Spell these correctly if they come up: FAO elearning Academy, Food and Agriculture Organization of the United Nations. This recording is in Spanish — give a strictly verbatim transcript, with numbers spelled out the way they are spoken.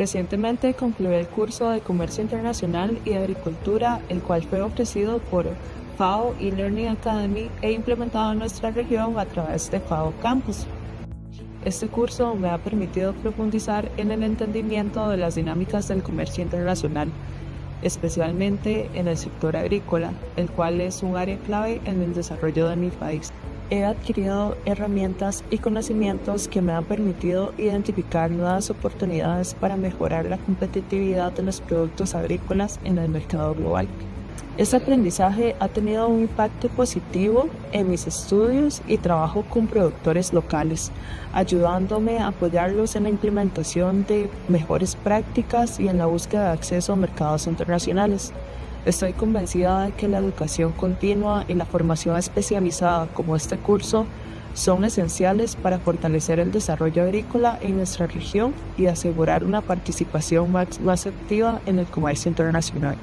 Recientemente concluyó el curso de Comercio Internacional y Agricultura, el cual fue ofrecido por FAO y Learning Academy e implementado en nuestra región a través de FAO Campus. Este curso me ha permitido profundizar en el entendimiento de las dinámicas del comercio internacional, especialmente en el sector agrícola, el cual es un área clave en el desarrollo de mi país. He adquirido herramientas y conocimientos que me han permitido identificar nuevas oportunidades para mejorar la competitividad de los productos agrícolas en el mercado global. Este aprendizaje ha tenido un impacto positivo en mis estudios y trabajo con productores locales, ayudándome a apoyarlos en la implementación de mejores prácticas y en la búsqueda de acceso a mercados internacionales. Estoy convencida de que la educación continua y la formación especializada como este curso son esenciales para fortalecer el desarrollo agrícola en nuestra región y asegurar una participación más, más activa en el comercio internacional.